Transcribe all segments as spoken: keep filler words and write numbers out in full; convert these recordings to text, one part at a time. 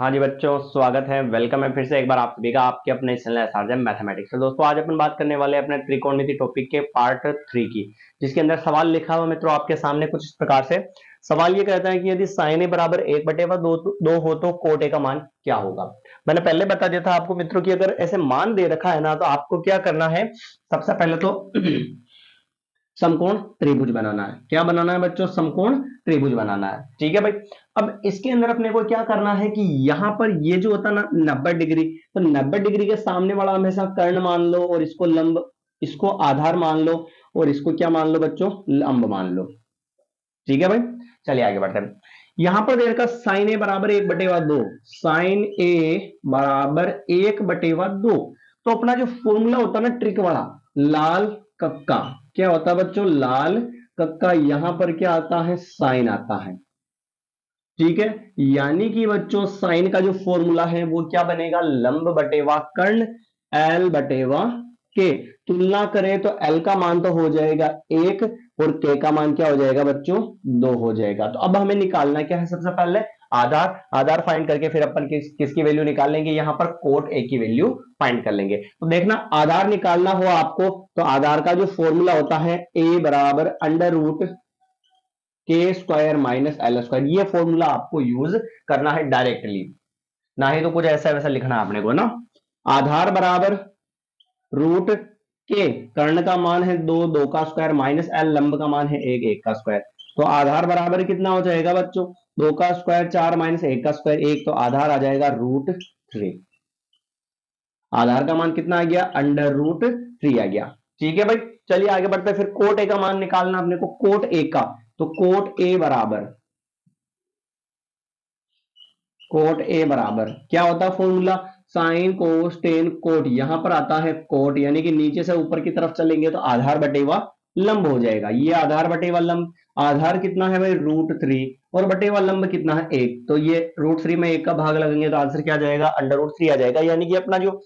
हाँ जी बच्चों, स्वागत है, वेलकम है फिर से एक बार आप सभी का आपके अपने चैनल सारज मैथमेटिक्स। तो दोस्तों आज अपन बात करने वाले हैं अपने त्रिकोणमिति टॉपिक के पार्ट थ्री की, जिसके अंदर सवाल लिखा हुआ मित्रों आपके सामने कुछ इस प्रकार से। सवाल ये कहता है कि यदि साइन ए बराबर एक बटे दो, दो हो तो कोट ए का मान क्या होगा। मैंने पहले बता दिया था आपको मित्रों की अगर ऐसे मान दे रखा है ना तो आपको क्या करना है, सबसे पहले तो समकोण त्रिभुज बनाना है। क्या बनाना है बच्चों? समकोण त्रिभुज बनाना है। ठीक है भाई, अब इसके अंदर अपने को क्या करना है कि यहाँ पर ये जो होता है ना नब्बे डिग्री, तो नब्बे डिग्री के सामने वाला हमेशा कर्ण मान लो और इसको लंब, इसको आधार मान लो और इसको क्या मान लो बच्चों, लंब मान लो। ठीक है भाई, चलिए आगे बढ़ते हैं। यहाँ पर दे रखा साइन ए बराबर एक बटेवा दो, साइन ए बराबर एक बटेवा दो, तो अपना जो फॉर्मूला होता है ना ट्रिक वाला लाल कक्का, क्या होता है बच्चों, लाल कक्का, यहां पर क्या आता है, साइन आता है। ठीक है, यानी कि बच्चों साइन का जो फॉर्मूला है वो क्या बनेगा, लंब बटेवा कर्ण एल बटेवा के। तुलना करें तो एल का मान तो हो जाएगा एक और के का मान क्या हो जाएगा बच्चों, दो हो जाएगा। तो अब हमें निकालना क्या है, सबसे पहले आधार, आधार फाइंड करके फिर अपन किस किसकी वैल्यू निकाल लेंगे, यहाँ पर कोट ए की वैल्यू फाइंड कर लेंगे। तो देखना आधार निकालना हो आपको तो आधार का जो फॉर्मूला होता है ए बराबर अंडर रूट के स्क्वायर माइनस एल स्क्वायर, ये फॉर्मूला आपको यूज करना है डायरेक्टली, ना ही तो कुछ ऐसा वैसा लिखना आपने को ना। आधार बराबर रूट के, कर्ण का मान है दो, दो का स्क्वायर माइनस एल, लंब का मान है एक, एक का स्क्वायर। तो आधार बराबर कितना हो जाएगा बच्चों, दो का स्क्वायर चार माइनस एक का स्क्वायर एक, तो आधार आ जाएगा रूट थ्री। आधार का मान कितना आ गया, अंडर रूट थ्री आ गया। ठीक है भाई, चलिए आगे बढ़ते हैं। फिर कोट ए का मान निकालना अपने को, कोट ए का, तो कोट ए बराबर, कोट ए बराबर क्या होता है formula, sine cos tan cot, यहां पर आता है कोट, यानी कि नीचे से ऊपर की तरफ चलेंगे तो आधार बटेवा लंब हो जाएगा। ये आधार बटेवा लंब, आधार कितना है भाई रूट थ्री और बटेवा लंब कितना है एक, तो ये रूट थ्री में एक का भाग लगेंगे तो आंसर क्या आ जाएगा, अंडर रूट थ्री आ जाएगा। यानी कि अपना जो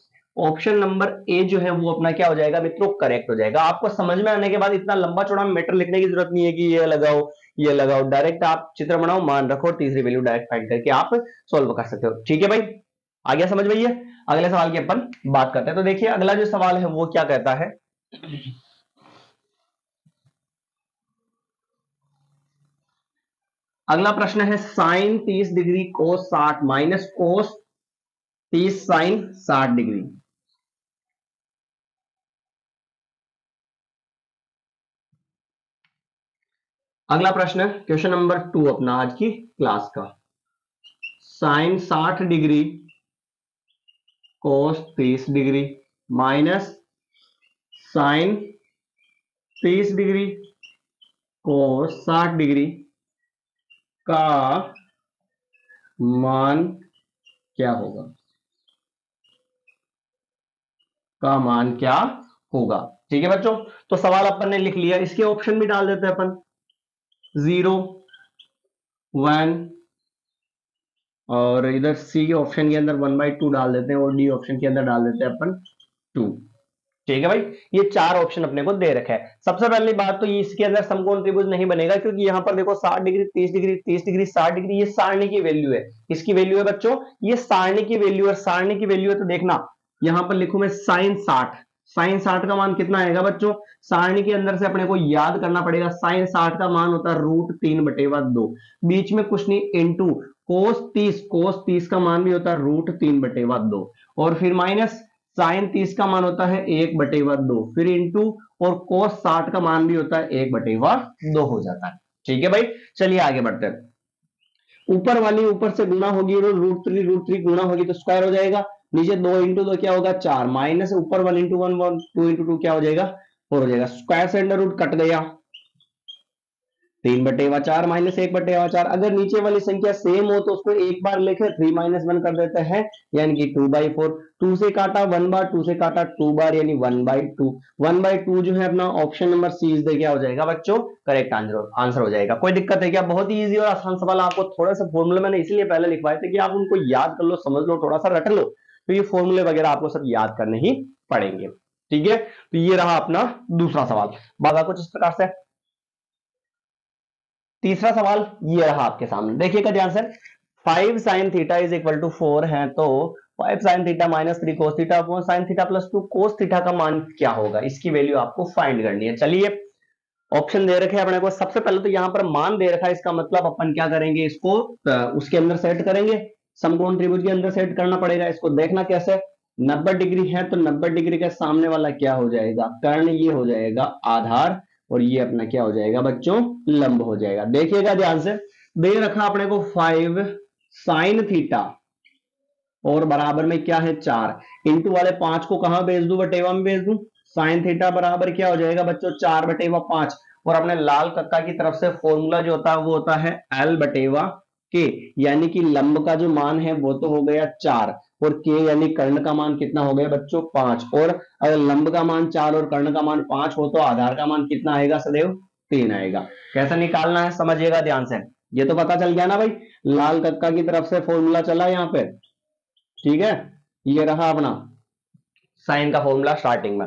ऑप्शन नंबर ए जो है वो अपना क्या हो जाएगा मित्रों, करेक्ट हो जाएगा। आपको समझ में आने के बाद इतना लंबा चौड़ा मीटर लिखने की जरूरत नहीं है कि ये लगाओ ये लगाओ, डायरेक्ट आप चित्र बनाओ, मान रखो, तीसरी वैल्यू डायरेक्ट फाइंड करके आप सोल्व कर सकते हो। ठीक है भाई, आ गया समझ में। ये अगले सवाल की अपन बात करते हैं। तो देखिए अगला जो सवाल है वो क्या कहता है, अगला प्रश्न है साइन तीस डिग्री कोस साठ माइनस कोस तीस साइन साठ डिग्री। अगला प्रश्न क्वेश्चन नंबर टू अपना आज की क्लास का, साइन साठ डिग्री कोस तीस डिग्री माइनस साइन तीस डिग्री कोस साठ डिग्री का मान क्या होगा, का मान क्या होगा। ठीक है बच्चों, तो सवाल अपन ने लिख लिया, इसके ऑप्शन भी डाल देते हैं अपन, जीरो वन और इधर सी के ऑप्शन के अंदर वन बाई टू डाल देते हैं और डी ऑप्शन के अंदर डाल देते हैं अपन टू। ठीक है भाई, ये चार ऑप्शन अपने को दे रखा है। सबसे पहली बात तो ये इसके अंदर समकोण त्रिभुज नहीं बनेगा, क्योंकि यहाँ पर देखो साठ डिग्री तीस डिग्री तीस डिग्री साठ डिग्री, ये सारणी की वैल्यू है। इसकी वैल्यू है बच्चों, ये सारणी की वैल्यू है, सारणी की वैल्यू है तो देखना यहाँ पर लिखू मैं साइन साठ, साइन साठ का मान कितना आएगा बच्चों, सारणी के अंदर से अपने को याद करना पड़ेगा, साइन साठ का मान होता है रूट तीन बटेवा दो, बीच में कुछ नहीं, इंटू कोस तीस, कोस तीस का मान भी होता है रूट तीन बटेवा दो, और फिर माइनस साइन तीस का मान होता है एक बटेवा दो, फिर इंटू और कोस साठ का मान भी होता है एक बटेवा दो हो जाता है। ठीक है भाई, चलिए आगे बढ़ते हैं। ऊपर वाली ऊपर से गुना होगी, रूट थ्री रूट थ्री गुना होगी तो स्क्वायर हो जाएगा, नीचे दो इंटू दो क्या होगा चार, माइनस ऊपर one into one one, two into two क्या हो जाएगा फोर हो जाएगा। स्क्वायर से अंडर रूट कट गया, तीन बटेवा चार माइनस एक बटेवा चार। अगर नीचे वाली संख्या सेम हो तो उसको एक बार लेके थ्री माइनस वन कर देते हैं, यानी कि टू बाई फोर, टू से काटा वन बार, टू से काटा टू बार, यानी one by two, one by two जो है अपना option number C is the क्या हो जाएगा बच्चों, करेक्ट आंसर आंसर हो जाएगा। कोई दिक्कत है क्या, बहुत ही ईजी और आसान सवाल, आपको थोड़ा सा फॉर्मूला मैंने इसलिए पहले लिखवाए थे कि आप उनको याद कर लो, समझ लो, थोड़ा सा रट लो, तो ये फॉर्मूले वगैरह आपको सब याद करने ही पड़ेंगे। ठीक है, तो ये रहा अपना दूसरा सवाल, बाबा कुछ इस प्रकार से। तीसरा सवाल ये रहा आपके सामने, देखिएगा ध्यान से, five sine theta is equal to four है तो five sine theta minus three cos theta upon sine theta plus two cos theta का मान क्या होगा, इसकी वैल्यू आपको फाइंड करनी है। चलिए ऑप्शन दे रखे अपने को, सबसे पहले तो यहाँ पर मान दे रखा है, इसका मतलब अपन क्या करेंगे, इसको उसके अंदर सेट करेंगे, समकोण त्रिभुज के अंदर सेट करना पड़ेगा। इसको देखना कैसे, नब्बे डिग्री है तो नब्बे डिग्री के सामने वाला क्या हो जाएगा, कर्ण ये हो जाएगा आधार, और ये अपना क्या हो जाएगा बच्चों, लंब हो जाएगा। देखिएगा ध्यान से, दे रखा अपने को फाइव साइन थीटा और बराबर में क्या है चार, इंटू वाले पांच को कहां भेज दू, बटेवा में भेज दू, साइन थीटा बराबर क्या हो जाएगा बच्चों चार बटेवा पांच। और अपने लाल कक्का की तरफ से फॉर्मूला जो होता है वो होता है एल बटेवा के, यानी कि लंब का जो मान है वो तो हो गया चार, और के यानी कर्ण का मान कितना हो गया बच्चों पांच, और अगर लंब का मान चार और कर्ण का मान पांच हो तो आधार का मान कितना आएगा, सदैव तीन आएगा। कैसे निकालना है समझिएगा ध्यान से, ये तो पता चल गया ना भाई, लाल कक्का की तरफ से फॉर्मूला चला यहाँ पे, ठीक है, ये रहा अपना साइन का फॉर्मूला स्टार्टिंग में।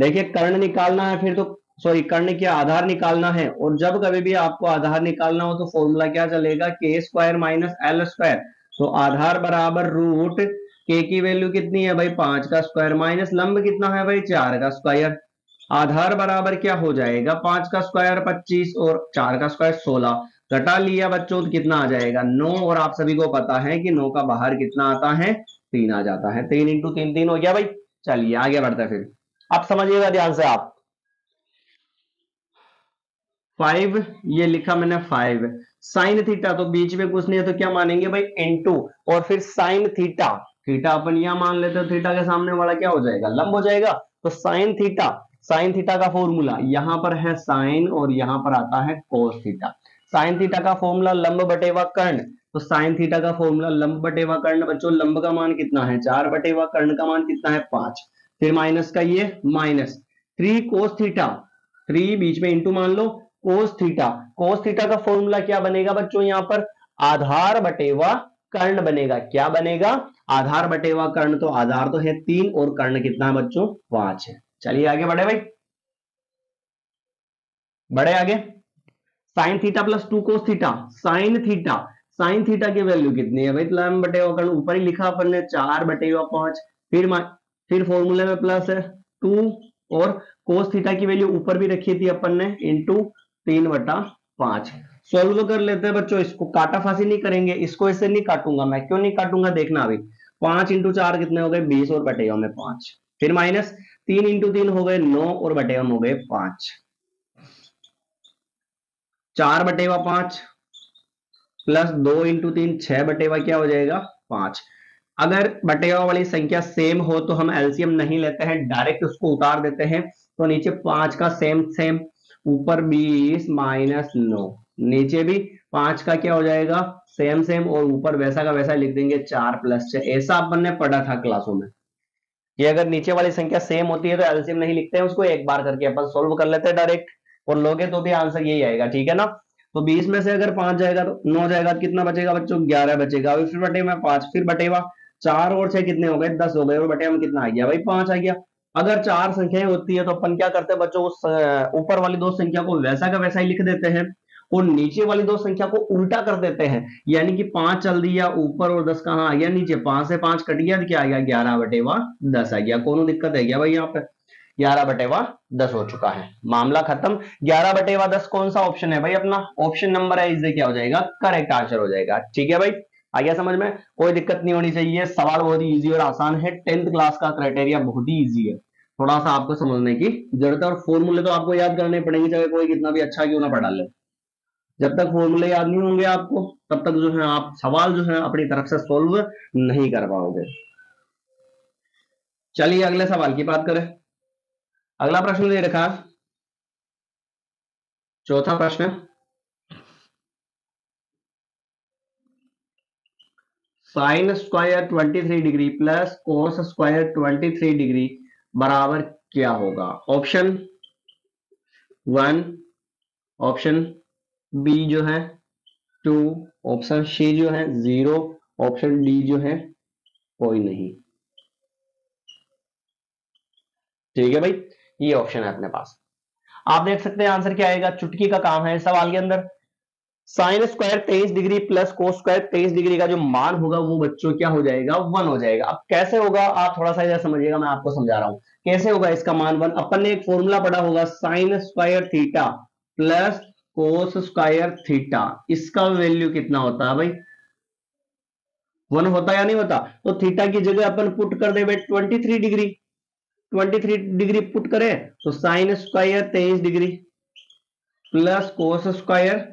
देखिए कर्ण निकालना है, फिर तो सॉरी कर्ण क्या आधार निकालना है, और जब कभी भी आपको आधार निकालना हो तो फॉर्मूला क्या चलेगा, के स्क्वायर माइनस एल स्क्वायर, तो आधार बराबर रूट के की वैल्यू कितनी है भाई पांच का स्क्वायर माइनस लंब कितना है भाई चार का स्क्वायर, आधार बराबर क्या हो जाएगा पांच का स्क्वायर पच्चीस और चार का स्क्वायर सोलह, घटा लिया बच्चों तो कितना आ जाएगा नौ, और आप सभी को पता है कि नौ का बाहर कितना आता है तीन आ जाता है, तीन इंटू तीन तीन हो गया भाई। चलिए आगे बढ़ते हैं, फिर आप समझिएगा ध्यान से, आप फाइव ये लिखा मैंने फाइव साइन थीटा, तो बीच में कुछ नहीं है तो क्या मानेंगे भाई इनटू, और फिर साइन थीटा, थीटा अपन यहां मान लेते हैं, थीटा के सामने वाला क्या हो जाएगा लंब हो जाएगा, तो साइन थीटा, साइन थीटा का फॉर्मूला यहां पर है साइन और यहां पर आता है कोस थीटा, साइन थीटा का फॉर्मूला लंब बटेवा कर्ण, तो साइन थीटा का फॉर्मूला लंब बटेवा कर्ण बच्चों, लंब का मान कितना है चार बटेवा कर्ण का मान कितना है पांच, फिर माइनस का ये minus three cos theta, three बीच में इंटू मान लो कोस थीटा, कोस थीटा का फॉर्मूला क्या बनेगा बच्चों यहाँ पर आधार बटेवा कर्ण बनेगा, क्या बनेगा आधार बटेवा कर्ण, तो आधार तो है तीन और कर्ण कितना है बच्चों पांच है। चलिए आगे बढ़े भाई, बढ़े आगे, sine theta plus two cos theta, sine theta, sine theta की वैल्यू कितनी है भाई लंब बटेवा कर्ण, ऊपर ही लिखा अपन ने चार बटेवा पांच, फिर फिर फॉर्मूले में प्लस है टू, और कोस थीटा की वैल्यू ऊपर भी रखी थी अपन ने इंटू तीन बटा पांच। सोल्व कर लेते हैं बच्चों, इसको काटा फांसी नहीं करेंगे, इसको इससे नहीं काटूंगा मैं, क्यों नहीं काटूंगा देखना अभी, पांच इंटू चार कितने हो गए बीस और बटेवा में पांच, फिर माइनस तीन इंटू तीन हो गए नौ और बटेवा में हो गए पांच, चार बटेवा पांच प्लस दो इंटू तीन छह बटेवा क्या हो जाएगा पांच। अगर बटेवा वाली संख्या सेम हो तो हम एलसीएम नहीं लेते हैं, डायरेक्ट उसको उतार देते हैं, तो नीचे पांच का सेम सेम, ऊपर बीस माइनस नौ, नीचे भी पांच का क्या हो जाएगा सेम सेम और ऊपर वैसा का वैसा लिख देंगे चार प्लस छह, ऐसा अपन ने पढ़ा था क्लासों में। ये अगर नीचे वाली संख्या सेम होती है तो एलसीएम नहीं लिखते हैं, उसको एक बार करके अपन सोल्व कर लेते हैं डायरेक्ट, और लोगे तो भी आंसर यही आएगा, ठीक है ना। तो बीस में से अगर पांच जाएगा तो नौ जाएगा कितना बचेगा बच्चों ग्यारह बचेगा, फिर बटेवा पांच, फिर बटेवा चार और छह कितने हो गए दस हो गए, और बटेवा में कितना आ गया भाई पांच आ गया। अगर चार संख्याएं होती है तो अपन क्या करते हैं बच्चों उस ऊपर वाली दो संख्या को वैसा का वैसा ही लिख देते हैं और नीचे वाली दो संख्या को उल्टा कर देते हैं, यानी कि पांच चल दिया ऊपर और दस कहाँ आ गया नीचे, पांच से पांच कट गया तो क्या आ गया ग्यारह बटेवा दस आ गया। कोनो दिक्कत है क्या भाई, यहाँ पे ग्यारह बटेवा दस हो चुका है, मामला खत्म। ग्यारह बटेवा दस कौन सा ऑप्शन है भाई अपना, ऑप्शन नंबर है, इससे क्या हो जाएगा करेक्ट आंसर हो जाएगा। ठीक है भाई, आ गया समझ में, कोई दिक्कत नहीं होनी चाहिए, सवाल बहुत ही इजी और आसान है, टेंथ क्लास का क्राइटेरिया बहुत ही इजी है, थोड़ा सा आपको समझने की जरूरत है, और फॉर्मूले तो आपको याद करने पड़ेंगे, चाहे कोई कितना भी अच्छा क्यों ना पढ़ा ले, जब तक फॉर्मूले याद नहीं होंगे आपको तब तक जो है आप सवाल जो है अपनी तरफ से सोल्व नहीं कर पाओगे। चलिए अगले सवाल की बात करें, अगला प्रश्न दे रखा चौथा प्रश्न, साइन स्क्वायर तेईस डिग्री प्लस कोस स्क्वायर तेईस डिग्री बराबर क्या होगा। ऑप्शन वन, ऑप्शन बी जो है टू, ऑप्शन सी जो है जीरो, ऑप्शन डी जो है कोई नहीं। ठीक है भाई, ये ऑप्शन है अपने पास, आप देख सकते हैं आंसर क्या आएगा, चुटकी का काम है इस सवाल के अंदर। साइन स्क्वायर तेईस डिग्री प्लस कोस स्क्वायर तेईस डिग्री का जो मान होगा वो बच्चों क्या हो जाएगा, वन हो जाएगा। अब कैसे होगा आप थोड़ा सा इधर समझिएगा, मैं आपको समझा रहा हूँ कैसे होगा इसका मान वन। अपन ने एक फॉर्मूला पढ़ा होगा sine square theta plus cos square theta, इसका वैल्यू कितना होता है भाई, वन होता या नहीं होता। तो थीटा की जगह अपन पुट कर दे भाई twenty three degree, twenty three degree put करें तो साइन स्क्वायर तेईस डिग्री प्लस कोस स्क्वायर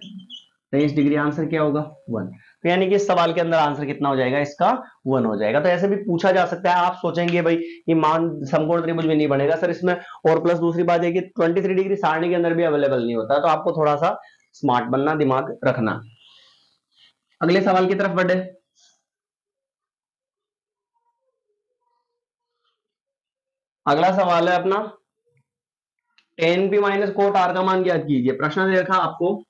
तेईस डिग्री, आंसर क्या होगा वन। तो यानी कि इस सवाल के अंदर आंसर कितना हो जाएगा इसका, वन हो जाएगा। तो ऐसे भी पूछा जा सकता है। आप सोचेंगे भाई ये मान समकोण त्रिभुज में नहीं बनेगा सर इसमें, और प्लस दूसरी बात है कि ट्वेंटी थ्री डिग्री सारणी के अंदर भी अवेलेबल नहीं होता। तो आपको थोड़ा सा स्मार्ट बनना, दिमाग रखना। अगले सवाल की तरफ बढ़े। अगला सवाल है अपना tan P minus cot R का मान ज्ञात कीजिए। प्रश्न दे रखा आपको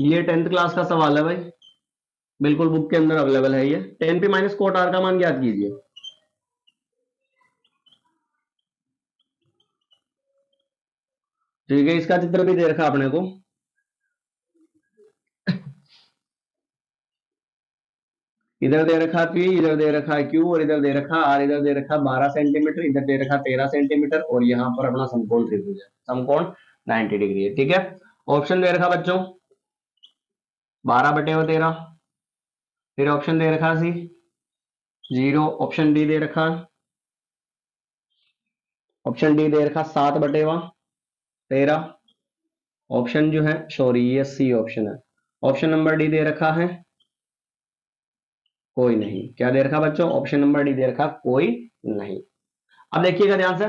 ये टेंथ क्लास का सवाल है भाई, बिल्कुल बुक के अंदर अवेलेबल है ये। Tan P minus cot R का मान ज्ञात कीजिए। ठीक है, इसका चित्र भी दे रखा अपने को। इधर दे रखा पी, इधर दे रखा क्यू और इधर दे रखा आर, इधर दे रखा बारह सेंटीमीटर, इधर दे रखा तेरह सेंटीमीटर और यहाँ पर अपना समकोण त्रिभुज है, समकोण नाइन्टी डिग्री है। ठीक है, ऑप्शन दे रखा बच्चों बारह बटे और तेरह, फिर ऑप्शन दे रखा सी जीरो, ऑप्शन डी दे रखा ऑप्शन डी दे रखा सात बटे व तेरह, ऑप्शन जो है सॉरी ये सी ऑप्शन है, ऑप्शन नंबर डी दे रखा है कोई नहीं। क्या दे रखा बच्चों, ऑप्शन नंबर डी दे रखा कोई नहीं। अब देखिएगा ध्यान से,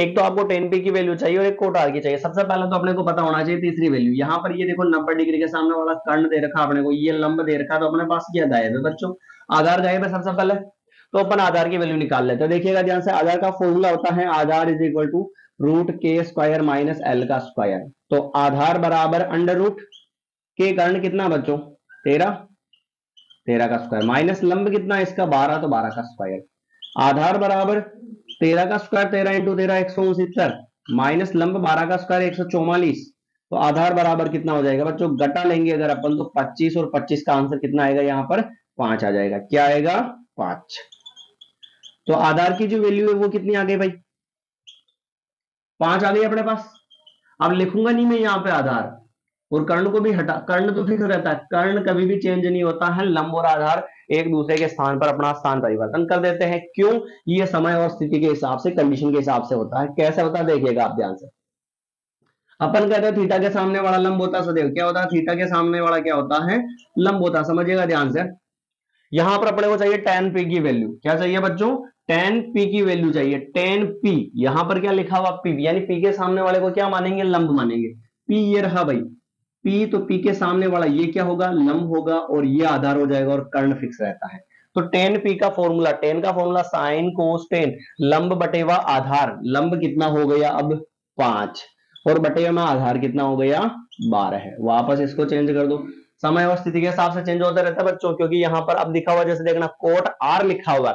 एक तो आपको टेन पी की वैल्यू चाहिए और एक कोट आर की चाहिए। सबसे पहले तो अपने को पता होना चाहिए तीसरी वैल्यू। यहाँ पर ये देखो नब्बे डिग्री के सामने वाला कर्ण दे रखा अपने को, ये लंब दे रखा। तो अपने पास क्या गायब है बच्चों, आधार गायब है सबसे पहले। तो अपन आधार की वैल्यू निकाल लेते हैं। देखिएगा ध्यान से, आधार का फॉर्मूला होता है आधार इज इक्वल टू रूट के स्क्वायर माइनस एल का स्क्वायर। तो आधार बराबर अंडर रूट के कर्ण कितना बच्चों तेरह, तेरह का स्क्वायर माइनस लंब कितना इसका बारह, तो बारह का स्क्वायर। आधार बराबर तेरह का स्क्वायर, तेरह इंटू तेरह एक सौ उनहत्तर माइनस लंब बारह का स्क्वायर एक सौ चौवालीस। तो आधार बराबर कितना हो जाएगा बच्चों, घटा लेंगे अगर अपन तो पच्चीस, और पच्चीस का आंसर कितना आएगा यहाँ पर पांच आ जाएगा। क्या आएगा पांच। तो आधार की जो वैल्यू है वो कितनी आ गई भाई, पांच आ गई अपने पास। अब लिखूंगा नहीं मैं यहाँ पे आधार, और कर्ण को भी हटा, कर्ण तो फिक्स रहता है, कर्ण कभी भी चेंज नहीं होता है। लंब और आधार एक दूसरे के स्थान पर अपना स्थान परिवर्तन कर देते हैं। क्यों, ये समय और स्थिति के हिसाब से, कंडीशन के हिसाब से होता है। कैसे होता है देखिएगा आप ध्यान से। अपन कहते हैं थीटा के सामने वाला लंब होता है सदैव क्या होता है, थीटा के सामने वाला क्या होता है लंब होता है। समझिएगा ध्यान से, यहां पर अपने को चाहिए टेन पी की वैल्यू। क्या चाहिए बच्चों, टेन पी की वैल्यू चाहिए। टेन पी यहां पर क्या लिखा हुआ पी, यानी पी के सामने वाले को क्या मानेंगे लंब मानेंगे। पी ये रहा भाई P, तो P के सामने वाला ये क्या होगा लंब होगा, और ये आधार हो जाएगा और कर्ण फिक्स रहता है। तो टेन P का फॉर्मूला, टेन का फॉर्मूला साइन कोस टेन, लंब बटेवा आधार। लंब कितना हो गया अब पांच, और बटेवा में आधार कितना हो गया बारह है। वापस इसको चेंज कर दो, समय और स्थिति के हिसाब से चेंज होता रहता है बच्चों। क्योंकि यहाँ पर अब दिखा हुआ जैसे देखना कोट R लिखा हुआ,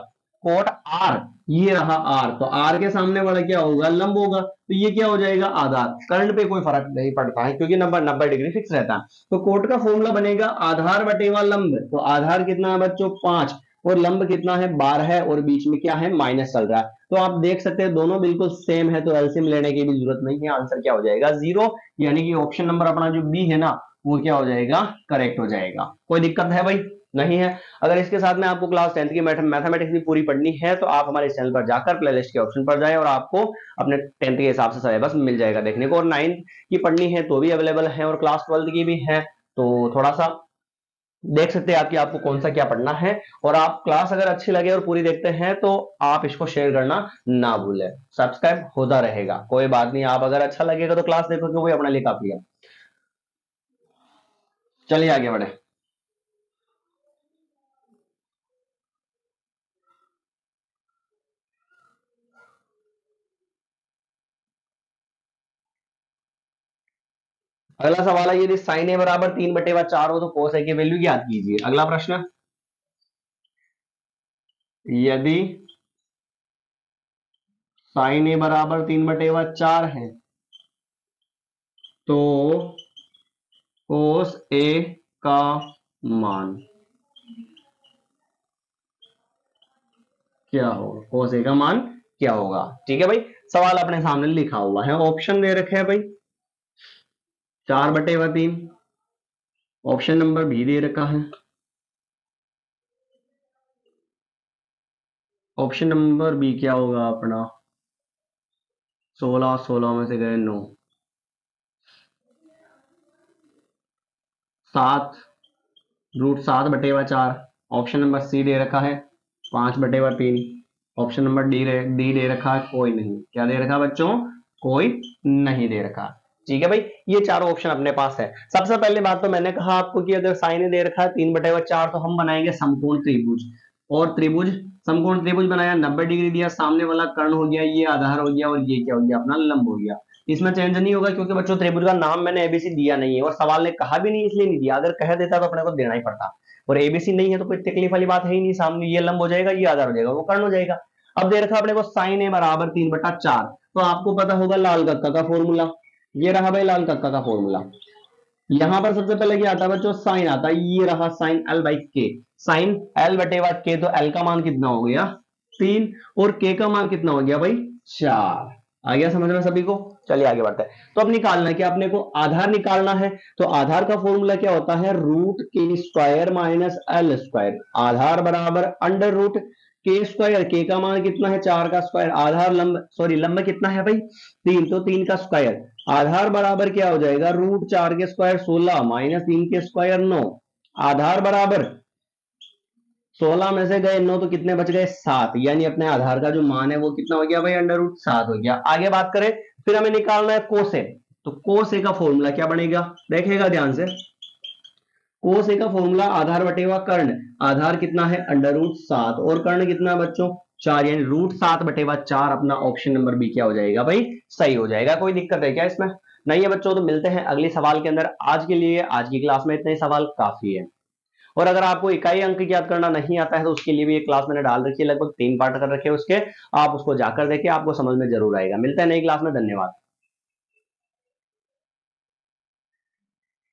कोट R ये रहा R, तो R के सामने वाला क्या होगा लंब होगा। तो ये क्या हो जाएगा आधार। कर्ण पे कोई फर्क नहीं पड़ता है क्योंकि नब्बे नब्बे डिग्री फिक्स रहता है। तो कोट का फॉर्मूला बनेगा आधार बटेवा लंब। तो आधार कितना है बच्चों पांच, और लंब कितना है बारह है, और बीच में क्या है माइनस चल रहा है। तो आप देख सकते हैं दोनों बिल्कुल सेम है, तो एलसीएम लेने की भी जरूरत नहीं है। आंसर क्या हो जाएगा जीरो, यानी कि ऑप्शन नंबर अपना जो बी है ना वो क्या हो जाएगा करेक्ट हो जाएगा। कोई दिक्कत है भाई नहीं है। अगर इसके साथ में आपको क्लास टेंथ की मैथमेटिक्स भी पूरी पढ़नी है तो आप हमारे चैनल पर जाकर प्लेलिस्ट के ऑप्शन पर जाएं और आपको अपने टेंथ के हिसाब से सिलेबस मिल जाएगा देखने को। और नाइन्थ की पढ़नी है तो भी अवेलेबल है, और क्लास ट्वेल्थ की भी है। तो थोड़ा सा देख सकते हैं आपकी आपको कौन सा क्या पढ़ना है। और आप क्लास अगर अच्छी लगे और पूरी देखते हैं तो आप इसको शेयर करना ना भूलें, सब्सक्राइब होता रहेगा। कोई बात नहीं, आप अगर अच्छा लगेगा तो क्लास देखोगे वही अपने लिए काफी है। चलिए आगे बढ़े। अगला सवाल है यदि साइन ए बराबर तीन बटे व चार हो तो कोस ए की वैल्यू याद कीजिए। अगला प्रश्न, यदि साइन ए बराबर तीन बटे व चार है तो cos A का मान क्या होगा, cos A का मान क्या होगा। ठीक है भाई, सवाल अपने सामने लिखा हुआ है, ऑप्शन दे रखे हैं भाई चार बटे व तीन, ऑप्शन नंबर भी दे रखा है, ऑप्शन नंबर बी क्या होगा अपना सोलह, सोलह में से गए नौ, सात रूट सात बटे व चार, ऑप्शन नंबर सी दे रखा है पांच बटे व तीन, ऑप्शन नंबर डी डी दे रखा है कोई नहीं। क्या दे रखा बच्चों, कोई नहीं दे रखा। ठीक है भाई, ये चारों ऑप्शन अपने पास है। सबसे पहले बात तो मैंने कहा आपको कि अगर साइन दे रखा है तीन बटे व चार तो हम बनाएंगे समकोण त्रिभुज, और त्रिभुज समकोण त्रिभुज बनाया नब्बे डिग्री दिया, सामने वाला कर्ण हो गया, ये आधार हो गया और ये क्या हो गया अपना लंब हो गया। इसमें चेंज नहीं होगा क्योंकि बच्चों त्रिभुज का नाम मैंने एबीसी दिया नहीं है और सवाल ने कहा भी नहीं, इसलिए नहीं दिया। अगर कह देता तो अपने को देना ही पड़ता, और एबीसी नहीं है तो कोई तकलीफ वाली बात है ही नहीं। सामने ये लंब हो जाएगा, ये आधार हो जाएगा, वो कर्ण हो जाएगा। अब दे रखा अपने को साइन ए बराबर तीन बटा चार, तो आपको पता होगा लाल कक्का का फॉर्मूला, ये रहा भाई लाल कक्का का फॉर्मूला। यहाँ पर सबसे पहले क्या आता है बच्चों, साइन आता है, ये रहा sine L by K, sine L बटे व के, तो एल का मान कितना हो गया तीन और के का मान कितना हो गया भाई चार। आ गया समझ में सभी को, चलिए आगे बढ़ते हैं। तो अब निकालना है कि अपने को आधार निकालना है, तो आधार का फॉर्मूला क्या होता है, रूट के स्क्वायर माइनस एल स्क्वायर, आधार बराबर अंडर रूट के स्क्वायर, के का मान कितना है चार का स्क्वायर, आधार लंब सॉरी लंब कितना है भाई तीन, तो तीन का स्क्वायर, आधार बराबर क्या हो जाएगा रूट चार के स्क्वायर सोलह माइनस तीन के स्क्वायर नौ, आधार बराबर सोलह में से गए नौ तो कितने बच गए सात, यानी अपने आधार का जो मान है वो कितना हो गया भाई अंडर रूट सात हो गया। आगे बात करें, फिर हमें निकालना है cos A, तो cos A का फॉर्मूला क्या बनेगा, देखेगा ध्यान से, cos A का फॉर्मूला आधार बटे हुआ कर्ण, आधार कितना है अंडर रूट सात और कर्ण कितना है बच्चों चार, यानी रूट सात बटे हुआ चार। अपना ऑप्शन नंबर बी क्या हो जाएगा भाई सही हो जाएगा। कोई दिक्कत है क्या इसमें, नहीं है बच्चों। तो मिलते हैं अगले सवाल के अंदर, आज के लिए आज की क्लास में इतने सवाल काफी है, और अगर आपको इकाई अंक याद करना नहीं आता है तो उसके लिए भी एक क्लास मैंने डाल रखी है, लगभग तीन पार्ट कर रखे हैं उसके, आप उसको जाकर देखिए, आपको समझ में जरूर आएगा। मिलते हैं नई क्लास में, धन्यवाद।